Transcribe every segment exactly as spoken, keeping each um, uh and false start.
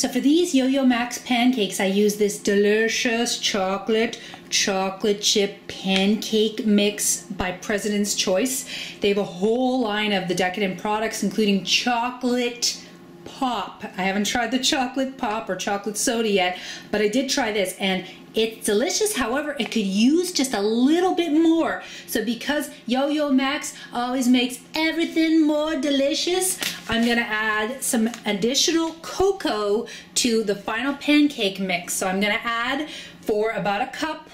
So for these Yo-Yo Max pancakes, I use this delicious chocolate chocolate chip pancake mix by President's Choice. They have a whole line of the decadent products, including chocolate pop. I haven't tried the chocolate pop or chocolate soda yet, but I did try this and it's delicious. However, it could use just a little bit more. So because Yo-Yo Max always makes everything more delicious, I'm gonna add some additional cocoa to the final pancake mix. So I'm gonna add, for about a cup,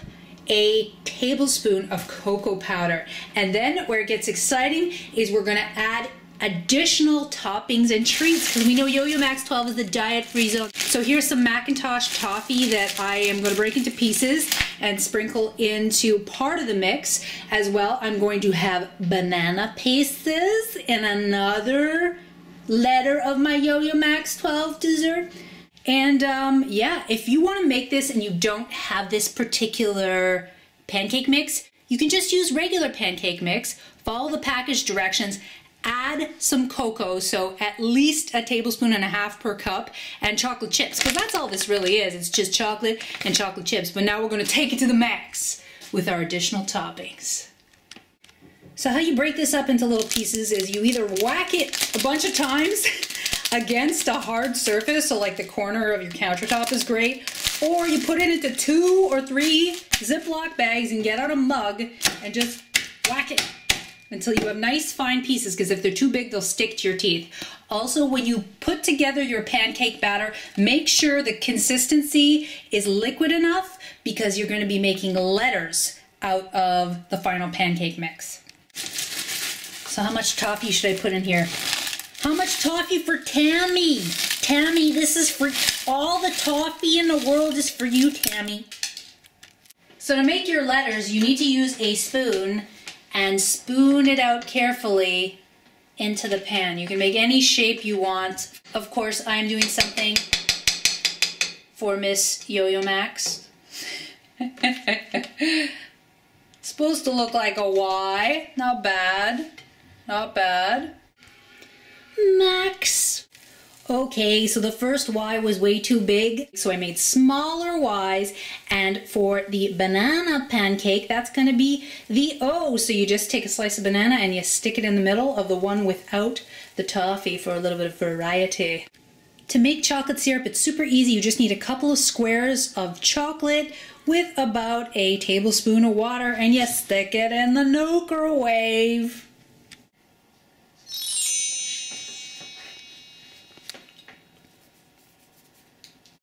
a tablespoon of cocoa powder. And then where it gets exciting is we're gonna add additional toppings and treats, because we know Yo-Yo Max twelve is the diet-free zone. So here's some Macintosh toffee that I am going to break into pieces and sprinkle into part of the mix. As well, I'm going to have banana pastes in another letter of my Yo-Yo Max twelve dessert. And um, yeah, if you want to make this and you don't have this particular pancake mix, you can just use regular pancake mix, follow the package directions, add some cocoa, so at least a tablespoon and a half per cup, and chocolate chips, because that's all this really is. It's just chocolate and chocolate chips. But now we're going to take it to the max with our additional toppings. So how you break this up into little pieces is you either whack it a bunch of times against a hard surface, so like the corner of your countertop is great, or you put it into two or three Ziploc bags and get out a mug and just whack it until you have nice fine pieces, because if they're too big, they'll stick to your teeth. Also, when you put together your pancake batter, make sure the consistency is liquid enough, because you're going to be making letters out of the final pancake mix. So how much toffee should I put in here? How much toffee for Tammy? Tammy, this is for all the toffee in the world is for you, Tammy. So to make your letters, you need to use a spoon and spoon it out carefully into the pan. You can make any shape you want. Of course, I'm doing something for Miss Yo-Yo Max. It's supposed to look like a Y. Not bad. Not bad. Max. Okay, so the first Y was way too big, so I made smaller Ys, and for the banana pancake, that's going to be the O. So you just take a slice of banana and you stick it in the middle of the one without the toffee for a little bit of variety. To make chocolate syrup, it's super easy. You just need a couple of squares of chocolate with about a tablespoon of water, and you stick it in the microwave.